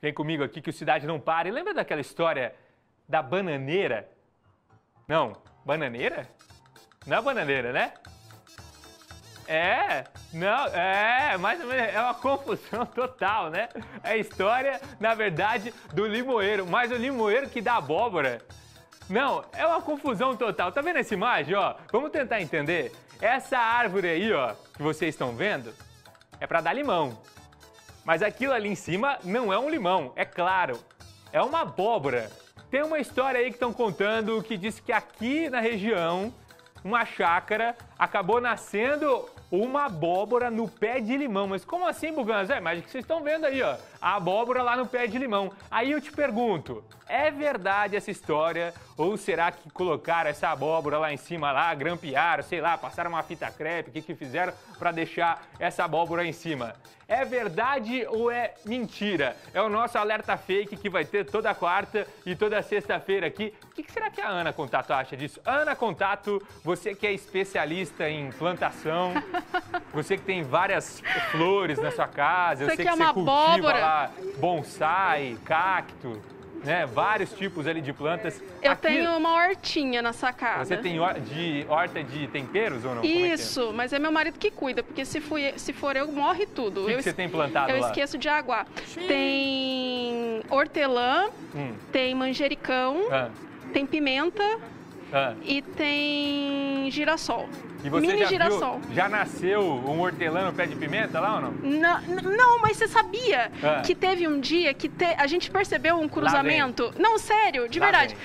Vem comigo aqui que o Cidade Não Para. E lembra daquela história da bananeira? Não, bananeira? Não é bananeira, né? É, não, é, mais ou menos, é uma confusão total, né? É a história, na verdade, do limoeiro, mas o limoeiro que dá abóbora. Não, é uma confusão total. Tá vendo essa imagem, ó? Vamos tentar entender. Essa árvore aí, ó, que vocês estão vendo, é pra dar limão. Mas aquilo ali em cima não é um limão, é claro. É uma abóbora. Tem uma história aí que estão contando que diz que aqui na região, uma chácara, acabou nascendo uma abóbora no pé de limão. Mas como assim, Buganza? É, mas o que vocês estão vendo aí, ó, a abóbora lá no pé de limão. Aí eu te pergunto, é verdade essa história? Ou será que colocaram essa abóbora lá em cima, lá, grampearam, sei lá, passaram uma fita crepe, o que fizeram para deixar essa abóbora em cima? É verdade ou é mentira? É o nosso Alerta Fake que vai ter toda quarta e toda sexta-feira aqui. O que será que a Ana Contato acha disso? Ana Contato, você que é especialista em plantação, você que tem várias flores na sua casa, eu sei que você cultiva lá bonsai, cacto, né? Vários tipos ali de plantas. Eu tenho uma hortinha na sacada. Você tem horta de temperos ou não? Isso, como é? Mas é meu marido que cuida, porque se for eu, morre tudo. O que você tem plantado lá? Eu esqueço de aguar. Tem hortelã, tem manjericão, tem pimenta e tem girassol. E você mini girassol. Já nasceu um hortelã no pé de pimenta lá ou não? Não, mas você sabia que teve um dia que a gente percebeu um cruzamento? Não, sério, de verdade.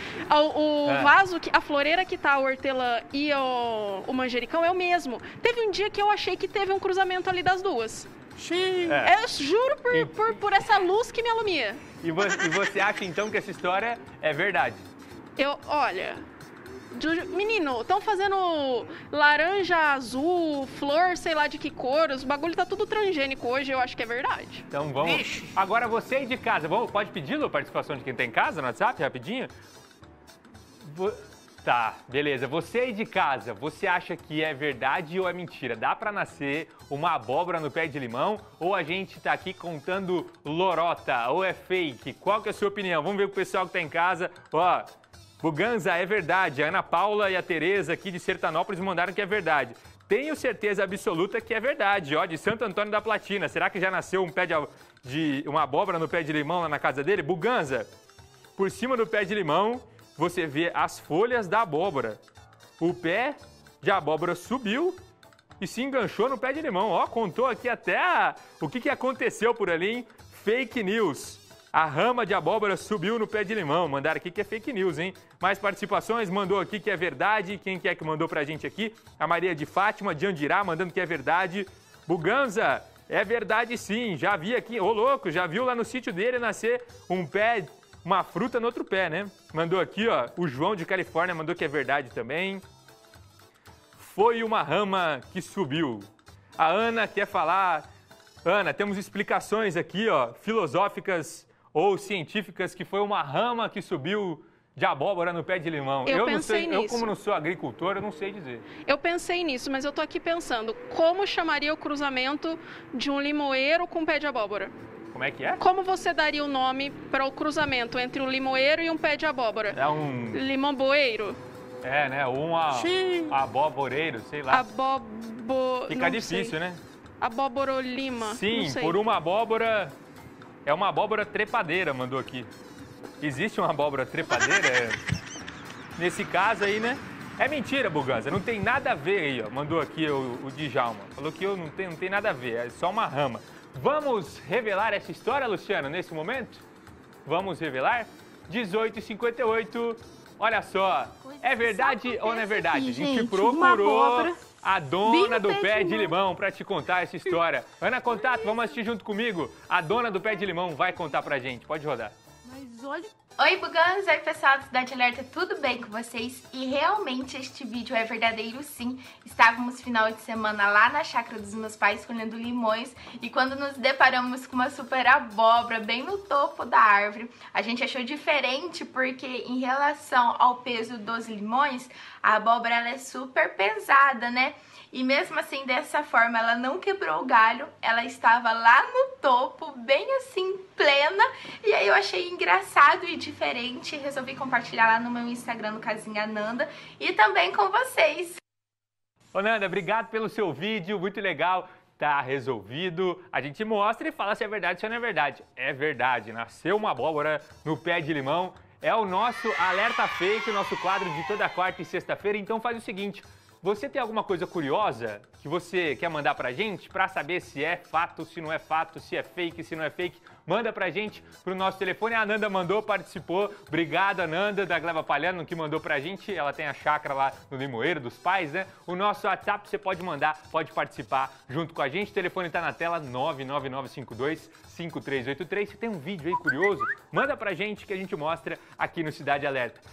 O vaso, a floreira que tá, o hortelã e o manjericão é o mesmo. Teve um dia que eu achei que teve um cruzamento ali das duas. Eu juro por essa luz que me alumia. E você acha então que essa história é verdade? Olha, menino, estão fazendo laranja azul, flor, sei lá de que cor, os bagulho tá tudo transgênico hoje, eu acho que é verdade. Então vamos. Ixi. Agora você aí de casa, pode pedir a participação de quem tá em casa no WhatsApp, rapidinho? Tá, beleza. Você aí de casa, você acha que é verdade ou é mentira? Dá pra nascer uma abóbora no pé de limão ou a gente tá aqui contando lorota ou é fake? Qual que é a sua opinião? Vamos ver o pessoal que tá em casa, ó. Buganza, é verdade. A Ana Paula e a Tereza aqui de Sertanópolis mandaram que é verdade. Tenho certeza absoluta que é verdade, ó, de Santo Antônio da Platina. Será que já nasceu um pé de uma abóbora no pé de limão lá na casa dele? Buganza, por cima do pé de limão, você vê as folhas da abóbora. O pé de abóbora subiu e se enganchou no pé de limão. Ó, contou aqui até o que aconteceu por ali, hein? Fake news. A rama de abóbora subiu no pé de limão. Mandaram aqui que é fake news, hein? Mais participações, mandou aqui que é verdade. Quem que é que mandou pra gente aqui? A Maria de Fátima, de Andirá, mandando que é verdade. Buganza, é verdade sim. Já vi aqui, louco, já viu lá no sítio dele nascer um pé, uma fruta no outro pé, né? Mandou aqui, ó, o João de Califórnia mandou que é verdade também. Foi uma rama que subiu. A Ana quer falar... Ana, temos explicações aqui, ó, filosóficas... ou científicas, que foi uma rama que subiu de abóbora no pé de limão. Eu pensei nisso. Eu, como não sou agricultor, eu não sei dizer. Eu pensei nisso, mas eu tô aqui pensando, como chamaria o cruzamento de um limoeiro com um pé de abóbora? Como é que é? Como você daria o nome para o cruzamento entre um limoeiro e um pé de abóbora? É um... limomboeiro? É, né? Abóboreiro, sei lá. Fica difícil, né? Aboborolima. Sim, por uma abóbora... É uma abóbora trepadeira, mandou aqui. Existe uma abóbora trepadeira? Nesse caso aí, né? É mentira, Buganza. Não tem nada a ver aí, ó. Mandou aqui o Djalma. Falou que eu não tem nada a ver, é só uma rama. Vamos revelar essa história, Luciano, nesse momento? Vamos revelar? 18h58. Olha só, é verdade ou não é verdade? A gente procurou a dona do pé de limão para te contar essa história. Ana Contato, vamos assistir junto comigo. A dona do pé de limão vai contar pra gente. Pode rodar. Mas olha... Oi, Buganza! Oi, pessoal do Cidade Alerta, tudo bem com vocês? E realmente este vídeo é verdadeiro, sim. Estávamos final de semana lá na chácara dos meus pais, colhendo limões, e quando nos deparamos com uma super abóbora bem no topo da árvore, a gente achou diferente porque em relação ao peso dos limões, a abóbora ela é super pesada, né? E mesmo assim, dessa forma, ela não quebrou o galho, ela estava lá no topo, bem assim, plena, e aí eu achei engraçado e diferente, resolvi compartilhar lá no meu Instagram, no casinha Nanda, e também com vocês. Ô Nanda, obrigado pelo seu vídeo, muito legal, tá resolvido, a gente mostra e fala se é verdade, se não é verdade. É verdade, nasceu uma abóbora no pé de limão, é o nosso Alerta Fake, o nosso quadro de toda quarta e sexta-feira, então faz o seguinte... Você tem alguma coisa curiosa que você quer mandar pra gente pra saber se é fato, se não é fato, se é fake, se não é fake? Manda pra gente pro nosso telefone. A Ananda mandou, participou. Obrigado, Ananda, da Gleba Palhano, que mandou pra gente. Ela tem a chácara lá no Limoeiro, dos pais, né? O nosso WhatsApp você pode mandar, pode participar junto com a gente. O telefone tá na tela, 99952-5383. Se tem um vídeo aí curioso, manda pra gente que a gente mostra aqui no Cidade Alerta.